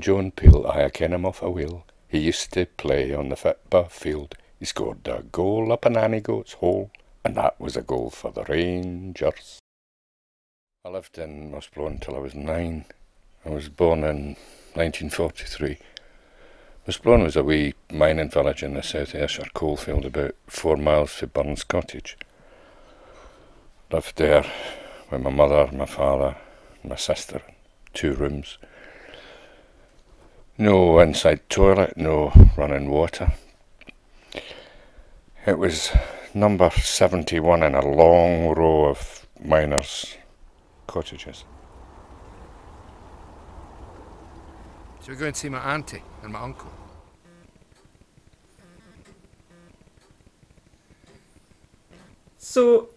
John Peel, I ken him off a will. He used to play on the football field. He scored a goal up an Annie Goat's hole, and that was a goal for the Rangers. I lived in Mossblown until I was 9. I was born in 1943. Mossblown was a wee mining village in the South Ayrshire coalfield, about 4 miles to Burns Cottage. Lived there with my mother, my father, and my sister, 2 rooms. No inside toilet, no running water. It was number 71 in a long row of miners' cottages. So we go and see my auntie and my uncle. So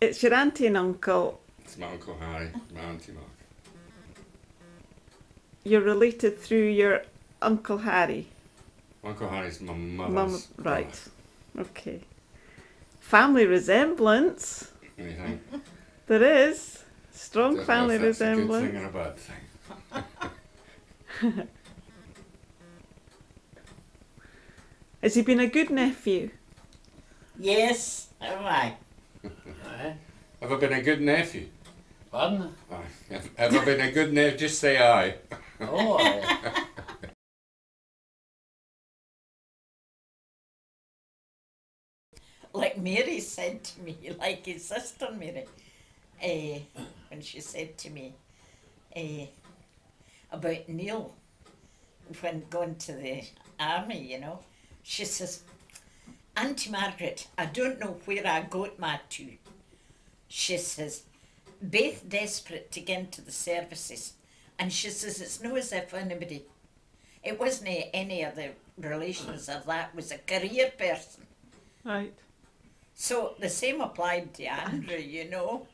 it's your auntie and uncle. It's my uncle Harry, my auntie Mark. You're related through your uncle Harry. Uncle Harry's my mother's right. Mother. Okay. Family resemblance. What do you think? There is strong family resemblance. A good thing and a bad thing. Has he been a good nephew? Yes, have I? Ever been a good nephew? Pardon? Ever been a good nephew? Just say aye. Oh, aye. Like Mary said to me, like his sister Mary, when she said to me about Neil when going to the army, you know, she says, Auntie Margaret, I don't know where I got my to. She says, both desperate to get into the services. And she says, it's no as if anybody, it wasn't any of the relations of that, was a career person. Right. So the same applied to Andrew, you know.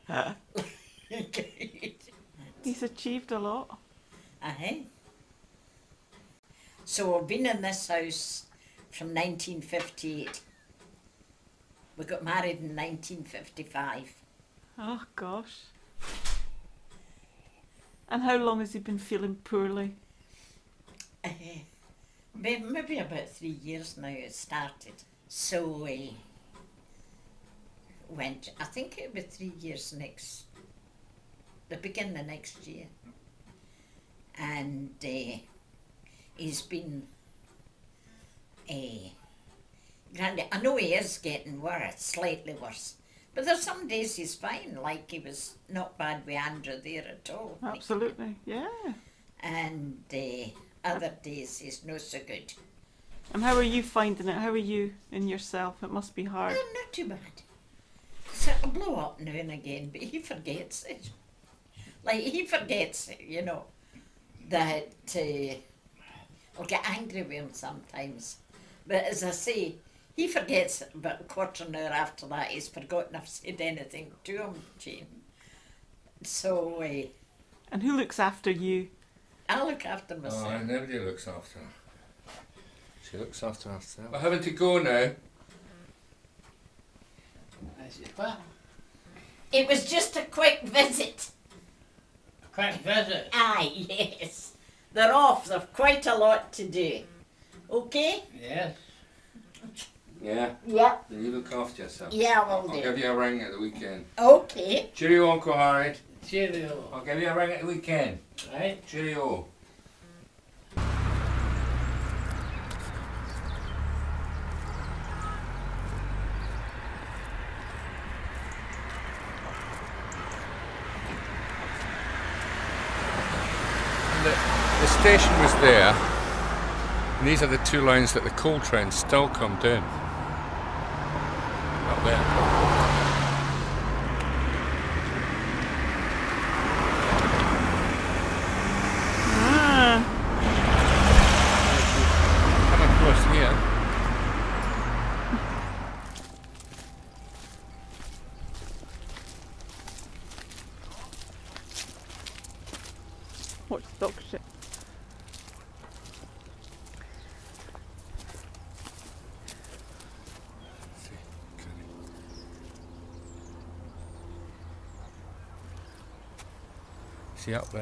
He's achieved a lot. Uh-huh. So we've been in this house from 1958. We got married in 1955. Oh gosh. And how long has he been feeling poorly? Maybe about 3 years now it started. So we went, I think it was 3 years next, the beginning of next year. And he's been, granddad, I know he is getting worse, slightly worse. But there's some days he's fine, like he was not bad with Andrew there at all. Absolutely, yeah. And other days he's not so good. And how are you finding it? How are you in yourself? It must be hard. No, not too bad. So it'll blow up now and again, but he forgets it. Like, he forgets it, you know, that I'll get angry with him sometimes. But as I say, he forgets it, but a quarter of an hour after that, he's forgotten I've said anything to him, Jane. So, and who looks after you? I look after myself. Oh, nobody looks after her. She looks after herself. We're having to go now. It was just a quick visit. A quick visit? Aye, yes. They're off, they've quite a lot to do. Okay? Yes. Yeah? Yeah. You look after yourself. Yeah, I will do. I'll give you a ring at the weekend. Okay. Cheerio, Uncle Harry. Cheerio. I'll give you a ring at the weekend. Right? Cheerio. The station was there, and these are the 2 lines that the coal trains still come down. Up there. Ah. Coming across here. What's dog shit? Up there.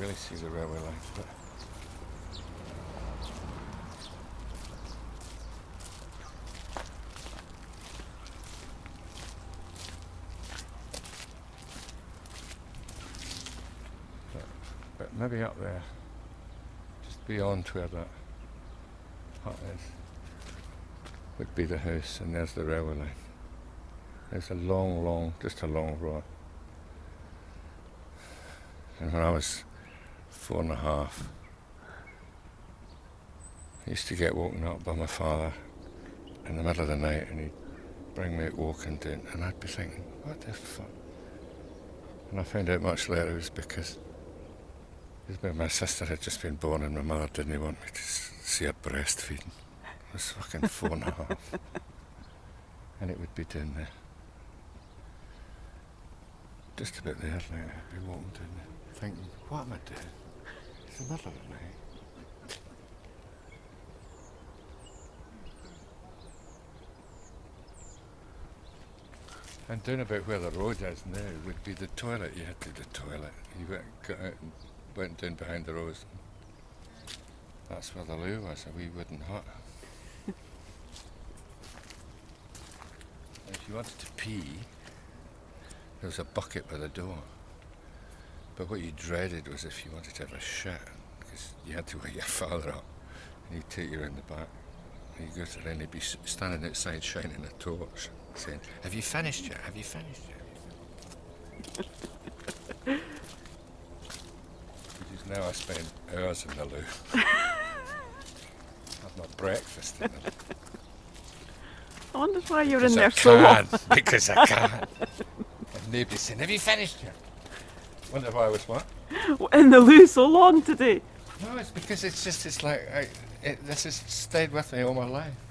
really see the railway line. But maybe up there, just beyond where that hut is, would be the house, and there's the railway line. There's a long, just a long road. And when I was 4 and a half, I used to get woken up by my father in the middle of the night, and he'd bring me out walking down, and I'd be thinking, what the fuck? And I found out much later it was because my sister had just been born and my mother didn't want me to see her breastfeeding. I was fucking 4 and a half. And it would be down there. Just about there, like, I'd be walking down there, thinking, what am I doing? It's the middle of the night. And down about where the road is now would be the toilet. You had to do the toilet. You got out and went down behind the rose. That's where the loo was, a wee wooden hut. If you wanted to pee, there was a bucket by the door. But what you dreaded was if you wanted to have a shit, because you had to wake your father up, and he'd take you around the back. And you'd go to there and he'd be standing outside shining a torch, saying, "Have you finished yet? Have you finished yet?" Now I spend hours in the loo. Have my breakfast in the loo. I wonder why you're in there so long. Because I can. And nobody's saying, "Have you finished yet?" Wonder why I was what? In the loo so long today. No, it's because it's just, it's like, this has stayed with me all my life.